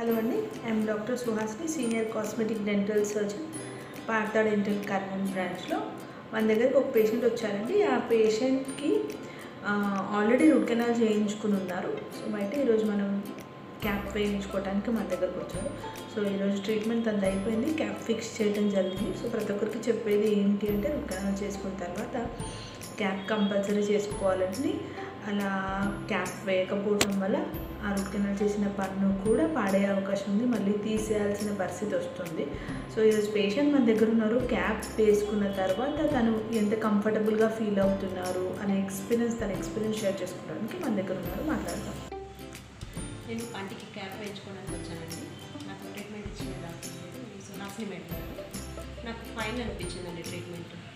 Hello Andy, I am Dr. Suhasini, Senior Cosmetic Dental Surgeon, Partha Dental Karman branch lo. Man దగ్గరికి ఒక patient వచ్చారండి. ఆ patient కి already root canal చేయించుకుని ఉన్నారు. సో బయట ఈ రోజు మనం క్యాప్ వేయించుకోవడానికి మన దగ్గరికి వచ్చారు. సో ఈ రోజు ట్రీట్మెంట్ అంతా అయిపోయింది, క్యాప్ ఫిక్స్ చేయడం జరిగింది. సో ప్రతి ఒక్కరికి చెప్పేది ఏంటి అంటే రూట్ కెనాల్ చేసుకున్న తర్వాత క్యాప్ కంపల్సరీ చేసుకోవాలని, అలా క్యాప్ వేయకపోవడం వల్ల ఆ రూట్ కెనాల్ చేసిన పన్ను కూడా పాడే అవకాశం ఉంది, మళ్ళీ తీసేయాల్సిన పరిస్థితి వస్తుంది. సో ఈరోజు పేషెంట్ మన దగ్గర ఉన్నారు. క్యాప్ వేసుకున్న తర్వాత తను ఎంత కంఫర్టబుల్గా ఫీల్ అవుతున్నారు అనే ఎక్స్పీరియన్స్, తన ఎక్స్పీరియన్స్ షేర్ చేసుకోవడానికి మన దగ్గర ఉన్నారు. మాట్లాడతాం. నేను పంటికి క్యాప్ వేయించుకోవడానికి వచ్చానండి. నాకు ట్రీట్మెంట్ ఇచ్చింది డాక్టర్, నాకు ఫైన్ అనిపించిందండి ట్రీట్మెంట్.